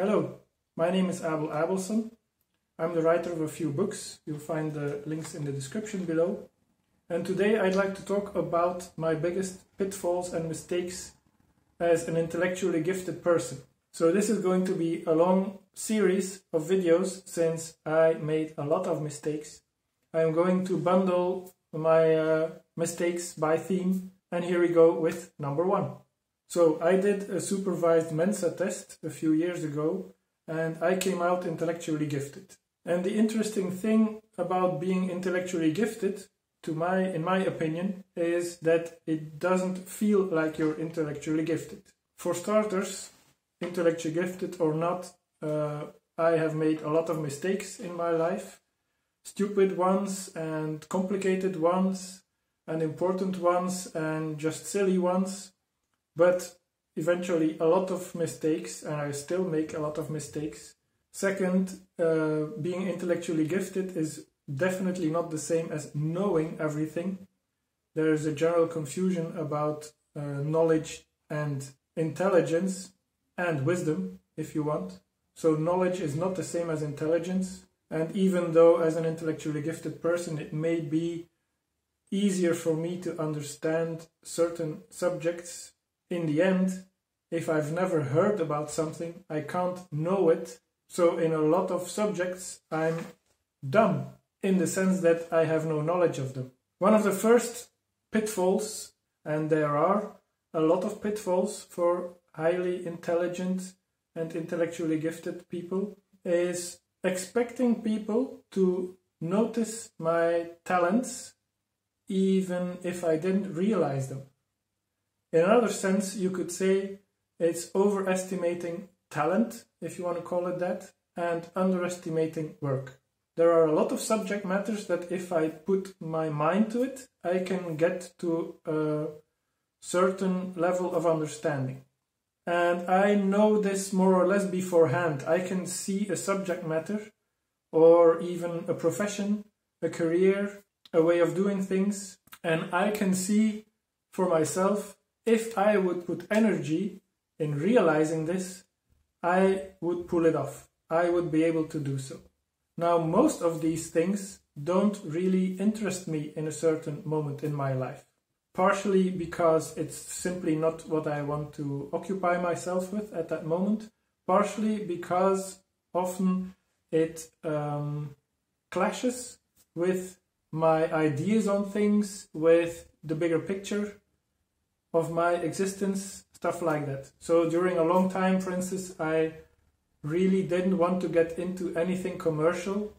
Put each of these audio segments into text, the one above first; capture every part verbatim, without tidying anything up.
Hello, my name is Abel Abelson. I'm the writer of a few books. You'll find the links in the description below. And today I'd like to talk about my biggest pitfalls and mistakes as an intellectually gifted person. So this is going to be a long series of videos since I made a lot of mistakes. I'm going to bundle my uh, mistakes by theme, and here we go with number one. So I did a supervised Mensa test a few years ago and I came out intellectually gifted. And the interesting thing about being intellectually gifted, to my, in my opinion, is that it doesn't feel like you're intellectually gifted. For starters, intellectually gifted or not, uh, I have made a lot of mistakes in my life. Stupid ones and complicated ones and important ones and just silly ones. But eventually a lot of mistakes, and I still make a lot of mistakes. Second, uh, being intellectually gifted is definitely not the same as knowing everything. There is a general confusion about uh, knowledge and intelligence and wisdom, if you want. So knowledge is not the same as intelligence. And even though as an intellectually gifted person it may be easier for me to understand certain subjects, in the end, if I've never heard about something, I can't know it. So in a lot of subjects, I'm dumb, in the sense that I have no knowledge of them. One of the first pitfalls, and there are a lot of pitfalls for highly intelligent and intellectually gifted people, is expecting people to notice my talents, even if I didn't realize them. In another sense, you could say it's overestimating talent, if you want to call it that, and underestimating work. There are a lot of subject matters that if I put my mind to it, I can get to a certain level of understanding. And I know this more or less beforehand. I can see a subject matter or even a profession, a career, a way of doing things, and I can see for myself, if I would put energy in realizing this, I would pull it off. I would be able to do so. Now, most of these things don't really interest me in a certain moment in my life. Partially because it's simply not what I want to occupy myself with at that moment. Partially because often it um, clashes with my ideas on things, with the bigger picture of my existence, stuff like that. So during a long time, for instance, I really didn't want to get into anything commercial.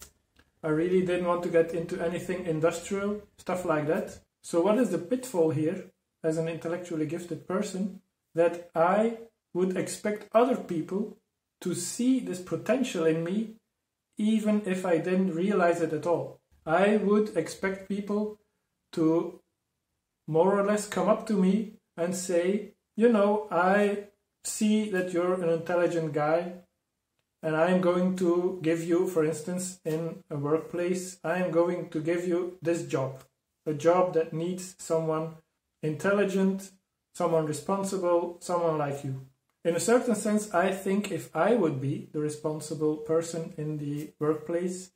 I really didn't want to get into anything industrial, stuff like that. So what is the pitfall here as an intellectually gifted person? That I would expect other people to see this potential in me, even if I didn't realize it at all. I would expect people to more or less come up to me and say, you know, I see that you're an intelligent guy and I'm going to give you, for instance, in a workplace, I'm going to give you this job. A job that needs someone intelligent, someone responsible, someone like you. In a certain sense, I think if I would be the responsible person in the workplace,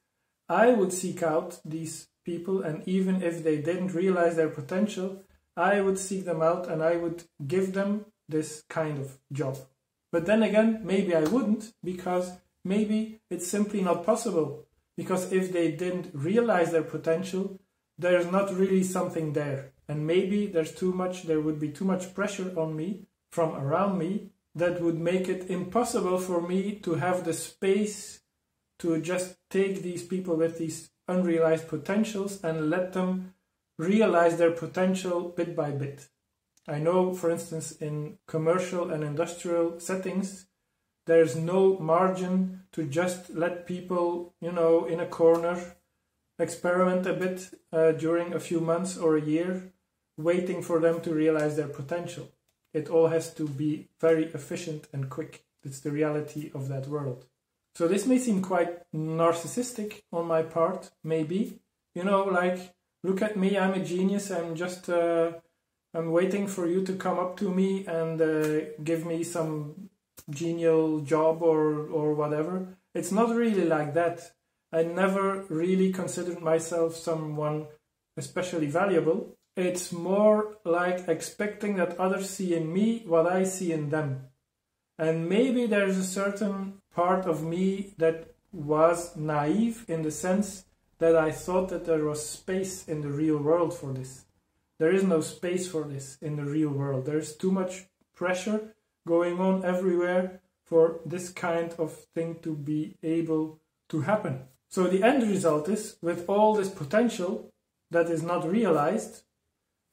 I would seek out these people, and even if they didn't realize their potential, I would seek them out and I would give them this kind of job. But then again, maybe I wouldn't, because maybe it's simply not possible. Because if they didn't realize their potential, there's not really something there. And maybe there's too much, there would be too much pressure on me from around me that would make it impossible for me to have the space to just take these people with these unrealized potentials and let them realize their potential bit by bit. I know, for instance, in commercial and industrial settings, there's no margin to just let people, you know, in a corner, experiment a bit uh, during a few months or a year, waiting for them to realize their potential. It all has to be very efficient and quick. It's the reality of that world. So this may seem quite narcissistic on my part, maybe. You know, like, look at me, I'm a genius, I'm just, uh, I'm waiting for you to come up to me and uh, give me some genial job or, or whatever. It's not really like that. I never really considered myself someone especially valuable. It's more like expecting that others see in me what I see in them. And maybe there's a certain part of me that was naive in the sense that I thought that there was space in the real world for this. There is no space for this in the real world. There's too much pressure going on everywhere for this kind of thing to be able to happen. So the end result is, with all this potential that is not realized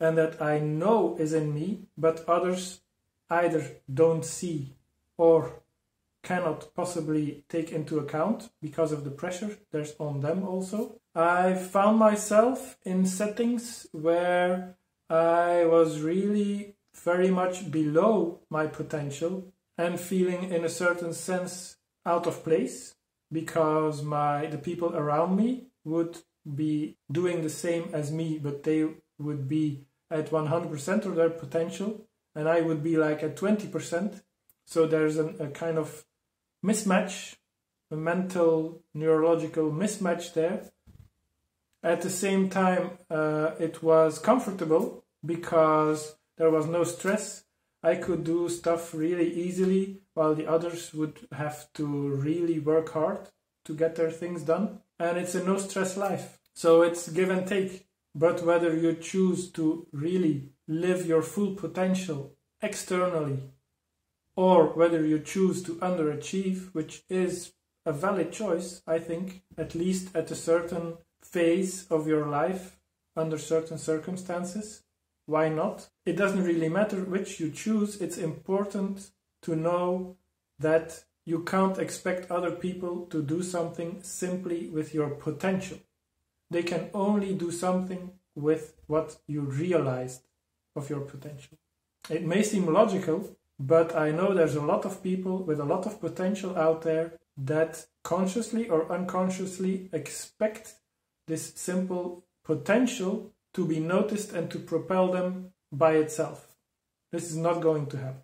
and that I know is in me, but others either don't see or cannot possibly take into account because of the pressure there's on them also. I found myself in settings where I was really very much below my potential and feeling in a certain sense out of place, because my the people around me would be doing the same as me, but they would be at one hundred percent of their potential and I would be like at twenty percent. So there's an, a kind of mismatch, a mental, neurological mismatch there. At the same time, uh, it was comfortable because there was no stress. I could do stuff really easily while the others would have to really work hard to get their things done. And it's a no-stress life. So it's give and take. But whether you choose to really live your full potential externally or whether you choose to underachieve, which is a valid choice, I think, at least at a certain phase of your life, under certain circumstances, why not? It doesn't really matter which you choose. It's important to know that you can't expect other people to do something simply with your potential. They can only do something with what you realized of your potential. It may seem logical, but I know there's a lot of people with a lot of potential out there that consciously or unconsciously expect this simple potential to be noticed and to propel them by itself. This is not going to happen.